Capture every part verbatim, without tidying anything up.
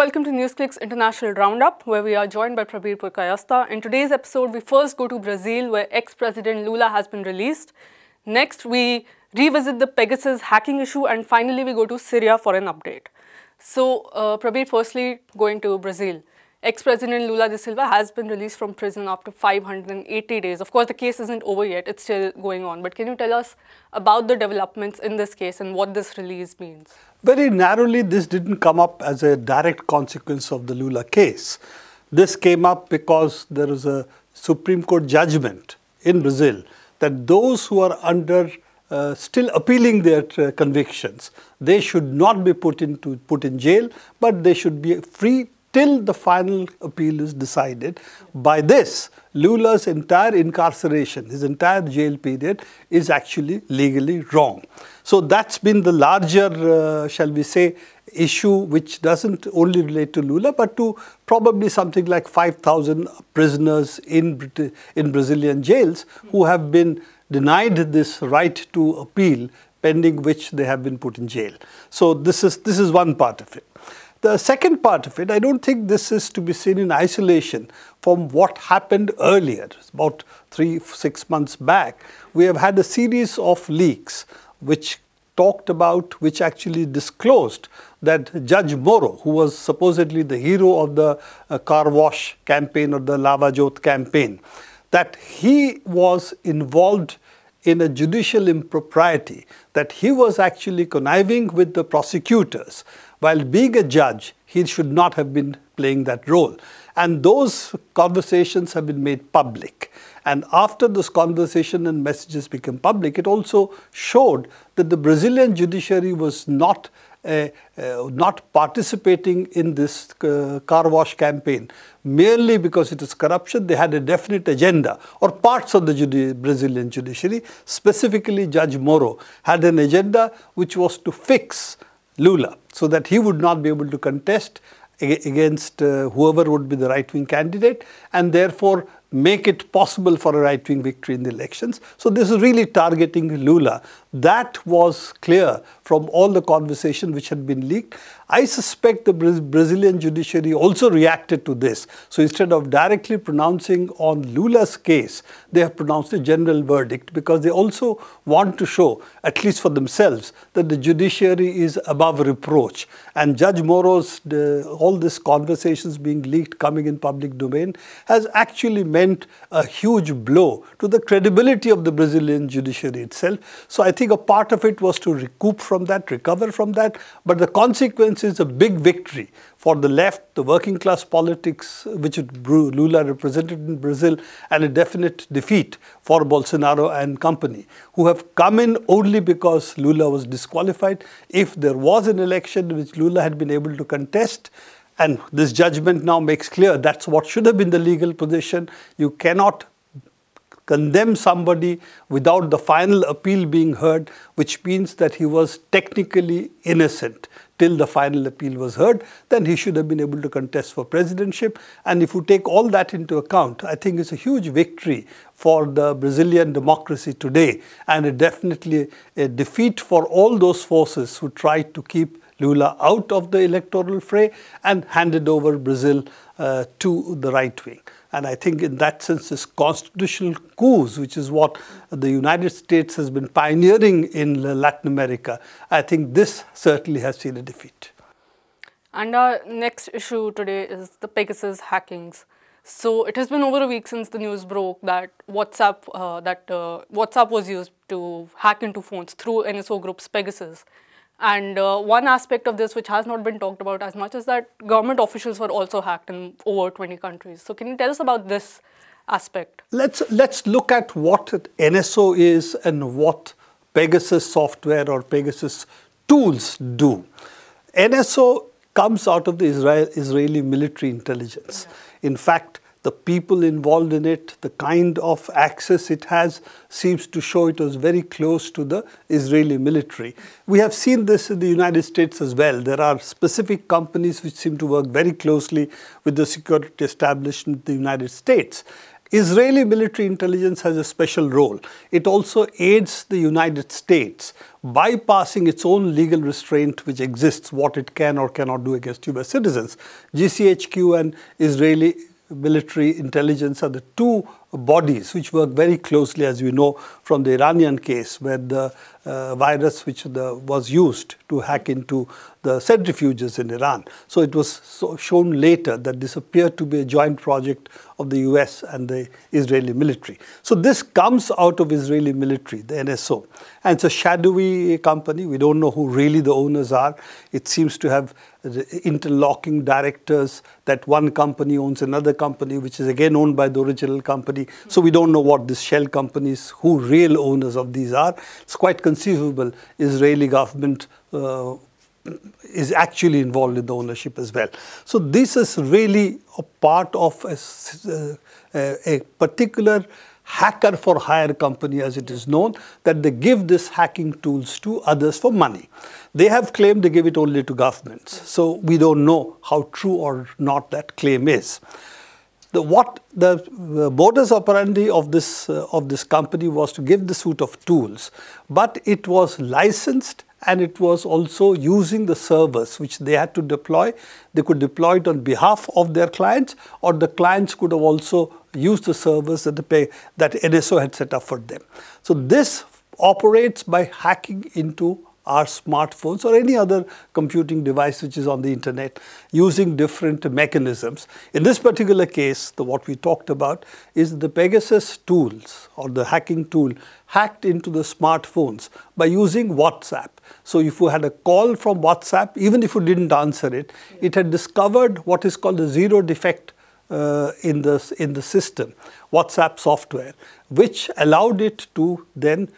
welcome to Newsclick's International Roundup, where we are joined by Prabir Purkayastha. In today's episode, we first go to Brazil, where ex-President Lula has been released. Next, we revisit the Pegasus hacking issue, and finally, we go to Syria for an update. So, uh, Prabir, firstly, going to Brazil. Ex-President Lula da Silva has been released from prison after five hundred eighty days. Of course, the case isn't over yet. It's still going on. But can you tell us about the developments in this case and what this release means? Very narrowly, this didn't come up as a direct consequence of the Lula case. This came up because there was a Supreme Court judgment in Brazil that those who are under Uh, still appealing their uh, convictions, they should not be put into put in jail, but they should be free till the final appeal is decided. By this, Lula's entire incarceration, his entire jail period, is actually legally wrong. So that's been the larger, uh, shall we say, issue, which doesn't only relate to Lula, but to probably something like five thousand prisoners in, Brit in Brazilian jails who have been denied this right to appeal, pending which they have been put in jail. So this is, this is one part of it. The second part of it, I don't think this is to be seen in isolation from what happened earlier. About three, six months back, we have had a series of leaks which talked about, which actually disclosed that Judge Moro, who was supposedly the hero of the uh, car wash campaign or the Lava Jato campaign, that he was involved in a judicial impropriety, that he was actually conniving with the prosecutors. While being a judge, he should not have been playing that role. And those conversations have been made public. And after this conversation and messages became public, it also showed that the Brazilian judiciary was not Uh, uh, not participating in this uh, car wash campaign merely because it is corruption. They had a definite agenda, or parts of the judi- Brazilian judiciary, specifically Judge Moro, had an agenda which was to fix Lula so that he would not be able to contest against uh, whoever would be the right-wing candidate, and therefore make it possible for a right-wing victory in the elections. So this is really targeting Lula. That was clear from all the conversation which had been leaked. I suspect the Brazilian judiciary also reacted to this. So instead of directly pronouncing on Lula's case, they have pronounced a general verdict, because they also want to show, at least for themselves, that the judiciary is above reproach. And Judge Moro's, uh, all these conversations being leaked, coming in public domain, has actually meant a huge blow to the credibility of the Brazilian judiciary itself. So I think a part of it was to recoup from that, recover from that, but the consequence is a big victory for the left, the working class politics which Lula represented in Brazil, and a definite defeat for Bolsonaro and company, who have come in only because Lula was disqualified. If there was an election which Lula had been able to contest, and this judgment now makes clear that's what should have been the legal position. You cannot condemn somebody without the final appeal being heard, which means that he was technically innocent till the final appeal was heard. Then he should have been able to contest for presidentship. And if you take all that into account, I think it's a huge victory for the Brazilian democracy today, and a definitely a defeat for all those forces who tried to keep Lula out of the electoral fray and handed over Brazil uh, to the right wing. And I think in that sense, this constitutional coups, which is what the United States has been pioneering in Latin America, I think this certainly has seen a defeat. And our next issue today is the Pegasus hackings. So it has been over a week since the news broke that WhatsApp, uh, that, uh, WhatsApp was used to hack into phones through N S O groups Pegasus. And uh, one aspect of this which has not been talked about as much is that government officials were also hacked in over twenty countries. So can you tell us about this aspect? Let's, let's look at what N S O is and what Pegasus software or Pegasus tools do. N S O comes out of the Israel, Israeli military intelligence. Yeah. In fact, the people involved in it, the kind of access it has, seems to show it was very close to the Israeli military. We have seen this in the United States as well. There are specific companies which seem to work very closely with the security establishment in the United States. Israeli military intelligence has a special role. It also aids the United States, bypassing its own legal restraint which exists, what it can or cannot do against U S citizens. G C H Q and Israeli military intelligence are the two bodies which work very closely, as we know from the Iranian case, where the uh, virus which the, was used to hack into the centrifuges in Iran. So it was so shown later that this appeared to be a joint project of the U S and the Israeli military. So this comes out of Israeli military, the N S O. And it's a shadowy company. We don't know who really the owners are. It seems to have interlocking directors, that one company owns another company, which is again owned by the original company. So we don't know what this shell companies, who real owners of these are. It's quite conceivable Israeli government uh, is actually involved in the ownership as well. So this is really a part of a, a, a particular hacker for hire company, as it is known, that they give this hacking tools to others for money. They have claimed they give it only to governments. So we don't know how true or not that claim is. The, what the uh, modus operandi of this, uh, of this company was to give the suite of tools, but it was licensed and it was also using the servers which they had to deploy. They could deploy it on behalf of their clients, or the clients could have also used the servers that, the pay, that N S O had set up for them. So this operates by hacking into our smartphones or any other computing device which is on the internet, using different mechanisms. In this particular case, the, what we talked about is the Pegasus tools, or the hacking tool, hacked into the smartphones by using WhatsApp. So if you had a call from WhatsApp, even if you didn't answer it, it had discovered what is called the zero defect Uh, in the, in the system, WhatsApp software, which allowed it to then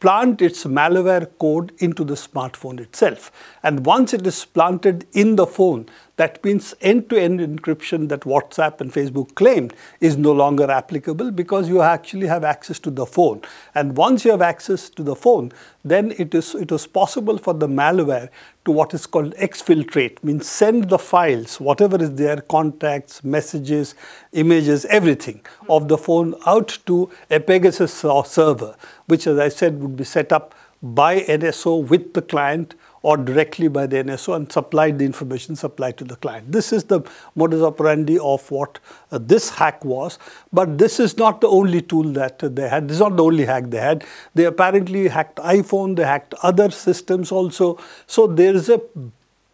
plant its malware code into the smartphone itself. And once it is planted in the phone, that means end-to-end encryption that WhatsApp and Facebook claimed is no longer applicable, because you actually have access to the phone. And once you have access to the phone, then it is, it is possible for the malware to what is called exfiltrate, means send the files, whatever is there, contacts, messages, images, everything of the phone out to a Pegasus server, which, as I said, would be set up by N S O with the client, or directly by the N S O, and supplied the information supplied to the client. This is the modus operandi of what uh, this hack was. But this is not the only tool that uh, they had. This is not the only hack they had. They apparently hacked iPhone. They hacked other systems also. So there is a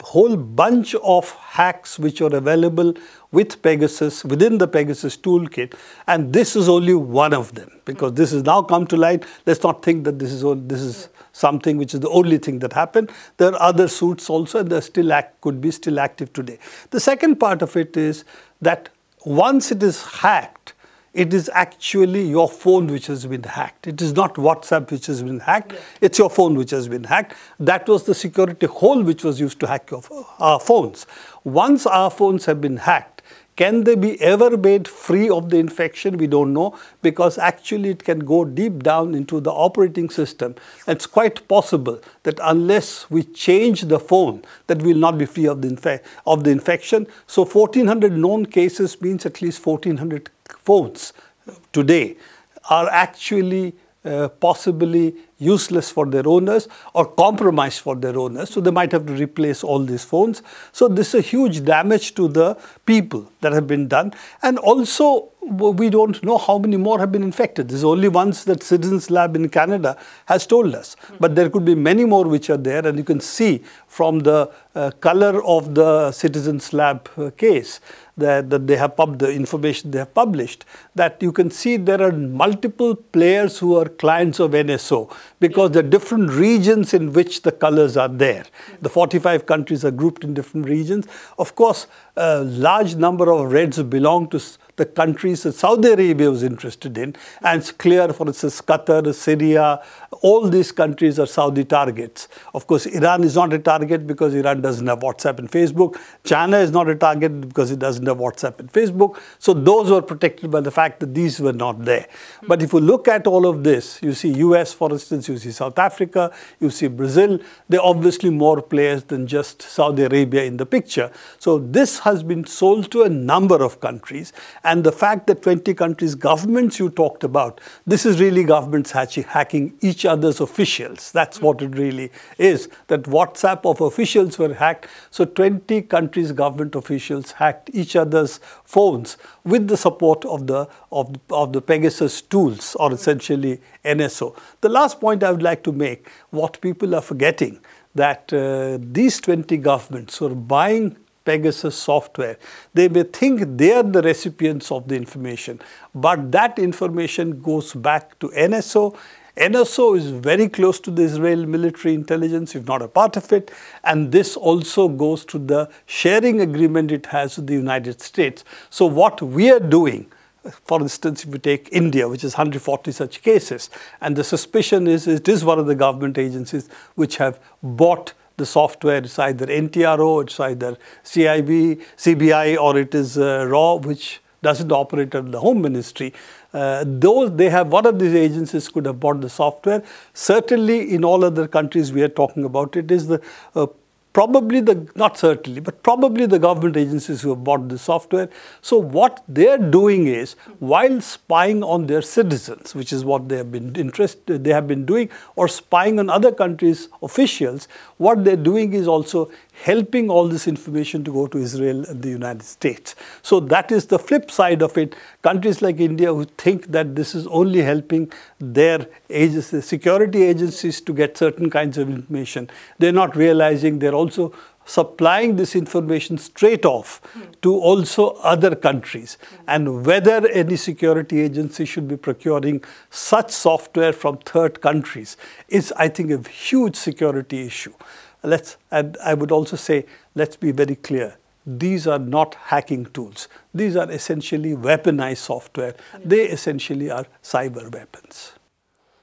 whole bunch of hacks which are available with Pegasus, within the Pegasus toolkit, and this is only one of them, because this has now come to light. Let's not think that this is all, this is something which is the only thing that happened. There are other suits also, and they still act, could be still active today. The second part of it is that once it is hacked, it is actually your phone which has been hacked. It is not WhatsApp which has been hacked. Yeah. It's your phone which has been hacked. That was the security hole which was used to hack your, our phones. Once our phones have been hacked, can they be ever made free of the infection? We don't know, because actually it can go deep down into the operating system. And it's quite possible that unless we change the phone, that we will not be free of the, inf of the infection. So fourteen hundred known cases means at least fourteen hundred phones today are actually uh, possibly useless for their owners or compromised for their owners. So they might have to replace all these phones. So this is a huge damage to the people that have been done. And also, we don't know how many more have been infected. This is only ones that Citizens Lab in Canada has told us. But there could be many more which are there. And you can see from the uh, color of the Citizens Lab uh, case that, that they have pub the information they have published, that you can see there are multiple players who are clients of N S O, because there are different regions in which the colors are there. The forty-five countries are grouped in different regions. Of course, a large number of reds belong to the countries that Saudi Arabia was interested in. And it's clear, for instance, Qatar, Syria, all these countries are Saudi targets. Of course, Iran is not a target because Iran doesn't have WhatsApp and Facebook. China is not a target because it doesn't have WhatsApp and Facebook. So those were protected by the fact that these were not there. But if you look at all of this, you see U S, for instance, you see South Africa, you see Brazil. They're obviously more players than just Saudi Arabia in the picture. So this has been sold to a number of countries. And the fact that twenty countries' governments you talked about, this is really governments hacking each other's officials. That's what it really is, that WhatsApp of officials were hacked. So twenty countries' government officials hacked each other's phones with the support of the, of, of the Pegasus tools, or essentially N S O. The last point I would like to make, what people are forgetting, that uh, these twenty governments who are buying Pegasus software, they may think they are the recipients of the information, but that information goes back to N S O. N S O is very close to the Israel military intelligence, if not a part of it, and this also goes to the sharing agreement it has with the United States. So what we are doing, for instance, if you take India, which has one hundred forty such cases, and the suspicion is it is one of the government agencies which have bought the software. It's either N T R O, it's either C I B, C B I, or it is uh, RAW, which doesn't operate under the Home Ministry. Uh, those they have, one of these agencies could have bought the software. Certainly, in all other countries we are talking about, it is the uh, probably the, not certainly, but probably the government agencies who have bought the software. So what they're doing is, while spying on their citizens, which is what they have been interested, they have been doing, or spying on other countries' officials, what they're doing is also helping all this information to go to Israel and the United States. So that is the flip side of it. Countries like India who think that this is only helping their agencies, security agencies, to get certain kinds of information, they're not realizing they're also supplying this information straight off mm. to also other countries. Mm. And whether any security agency should be procuring such software from third countries is, I think, a huge security issue. Let's, and I would also say, let's be very clear. These are not hacking tools. These are essentially weaponized software. Mm. They essentially are cyber weapons.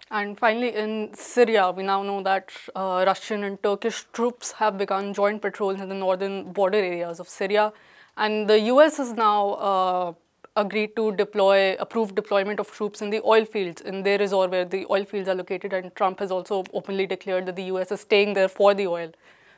And finally, in Syria, we now know that uh, Russian and Turkish troops have begun joint patrols in the northern border areas of Syria. And the U S has now uh, agreed to deploy, approve deployment of troops in the oil fields, in their reservoir where the oil fields are located. And Trump has also openly declared that the U S is staying there for the oil.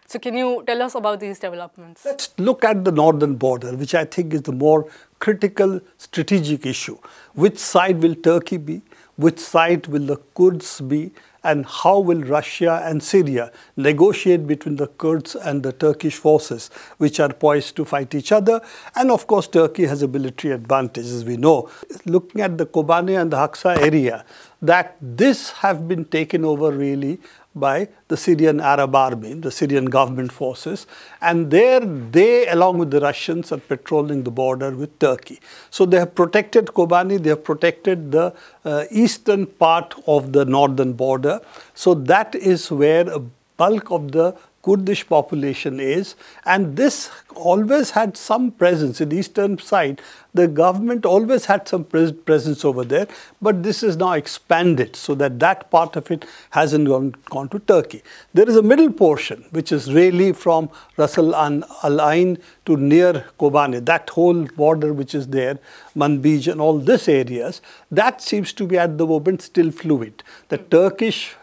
So can you tell us about these developments? Let's look at the northern border, which I think is the more critical strategic issue. Which side will Turkey be? Which side will the Kurds be, and how will Russia and Syria negotiate between the Kurds and the Turkish forces, which are poised to fight each other? And of course, Turkey has a military advantage, as we know. Looking at the Kobane and the Hasakah area, that this have been taken over really by the Syrian Arab Army, the Syrian government forces, and there they, along with the Russians, are patrolling the border with Turkey. So they have protected Kobani, they have protected the uh, eastern part of the northern border. So that is where a bulk of the Kurdish population is, and this always had some presence in the eastern side. The government always had some pres presence over there, but this is now expanded so that that part of it hasn't gone, gone to Turkey. There is a middle portion, which is really from Rasul Al Ain to near Kobane, that whole border which is there, Manbij and all these areas, that seems to be at the moment still fluid. The Turkish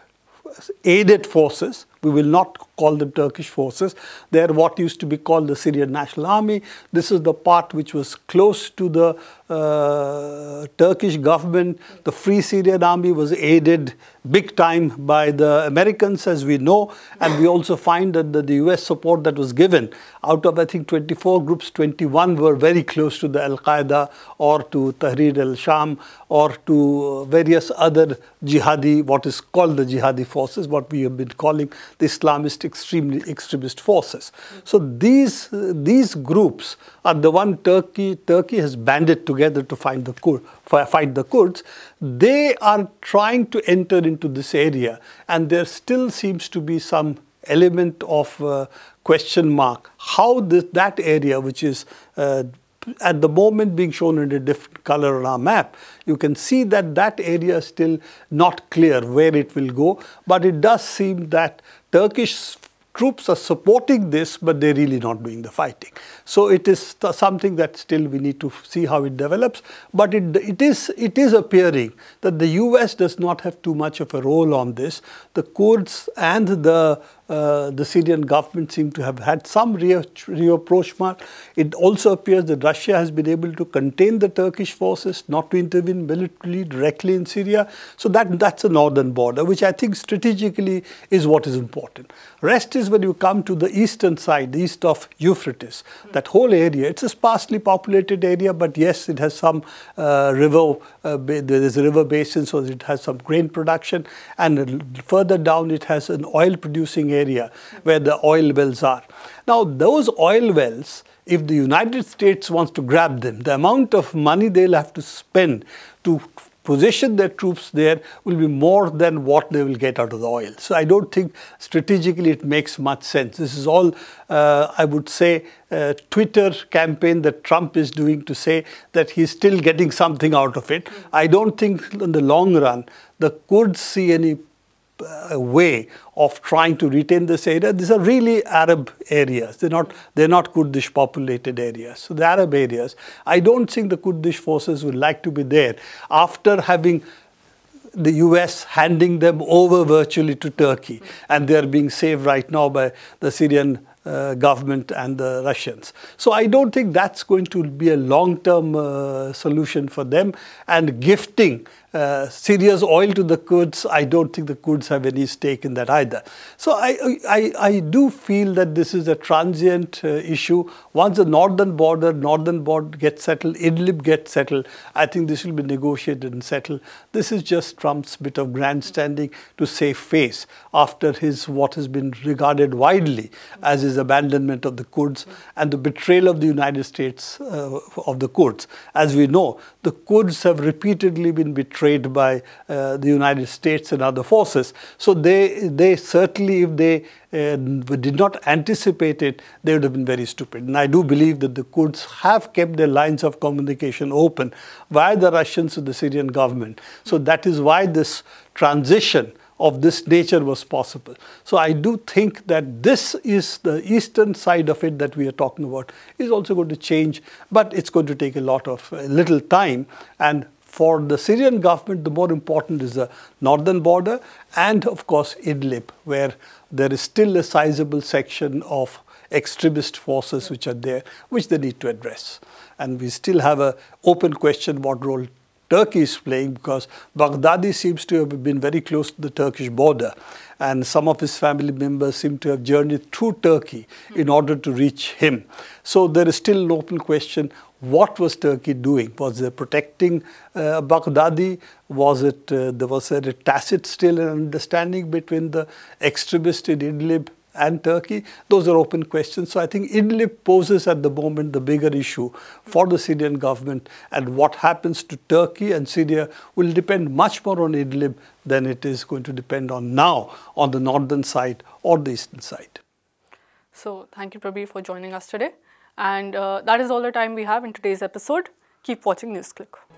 aided forces, we will not call them Turkish forces, they are what used to be called the Syrian National Army. This is the part which was close to the uh, Turkish government. The Free Syrian Army was aided big time by the Americans, as we know. And we also find that the, the U S support that was given, out of I think twenty-four groups, twenty-one were very close to the Al-Qaeda or to Tahrir al-Sham or to various other jihadi, what is called the jihadi forces, what we have been calling the Islamist extremely extremist forces. So these, these groups are the one Turkey, Turkey has banded together to find the Kur, fight the Kurds. They are trying to enter into this area, and there still seems to be some element of uh, question mark. How this, that area, which is uh, at the moment being shown in a different color on our map, you can see that that area is still not clear where it will go. But it does seem that Turkish troops are supporting this, but they're really not doing the fighting. So it is something that still we need to see how it develops. But it, it, is, it is appearing that the U S does not have too much of a role on this. The Kurds and the uh, the Syrian government seemed to have had some reapproachment. It also appears that Russia has been able to contain the Turkish forces, not to intervene militarily directly in Syria. So that, that's the northern border, which I think strategically is what is important. Rest is when you come to the eastern side, the east of Euphrates, that whole area. It's a sparsely populated area, but yes, it has some uh, river, uh, there is a river basin, so it has some grain production. And further down, it has an oil-producing area where the oil wells are. Now, those oil wells, if the United States wants to grab them, the amount of money they'll have to spend to position their troops there will be more than what they will get out of the oil. So I don't think strategically it makes much sense. This is all, uh, I would say, uh, Twitter campaign that Trump is doing to say that he's still getting something out of it. I don't think in the long run the Kurds see any uh, way of trying to retain this area. These are really Arab areas. They're not, they're not Kurdish populated areas. So the Arab areas, I don't think the Kurdish forces would like to be there after having the U S handing them over virtually to Turkey. And they're being saved right now by the Syrian Uh, government and the Russians. So I don't think that's going to be a long-term uh, solution for them. And gifting uh, Syria's oil to the Kurds, I don't think the Kurds have any stake in that either. So I, I, I do feel that this is a transient uh, issue. Once the northern border, northern border gets settled, Idlib gets settled, I think this will be negotiated and settled. This is just Trump's bit of grandstanding to save face after his what has been regarded widely as his abandonment of the Kurds and the betrayal of the United States uh, of the Kurds. As we know, the Kurds have repeatedly been betrayed by uh, the United States and other forces. So they, they certainly, if they uh, did not anticipate it, they would have been very stupid. And I do believe that the Kurds have kept their lines of communication open via the Russians to the Syrian government. So that is why this transition of this nature was possible. So I do think that this is the eastern side of it that we are talking about is also going to change, but it's going to take a lot of uh, little time. And for the Syrian government, the more important is the northern border and of course Idlib, where there is still a sizable section of extremist forces which are there, which they need to address. And we still have an open question what role Turkey is playing, because Baghdadi seems to have been very close to the Turkish border and some of his family members seem to have journeyed through Turkey in order to reach him. So there is still an open question, what was Turkey doing? Was they protecting uh, Baghdadi? Was it, uh, there was a tacit still an understanding between the extremists in Idlib and Turkey? Those are open questions. So I think Idlib poses at the moment the bigger issue for the Syrian government, and what happens to Turkey and Syria will depend much more on Idlib than it is going to depend on now on the northern side or the eastern side. So thank you, Prabir, for joining us today. And uh, that is all the time we have in today's episode. Keep watching Newsclick.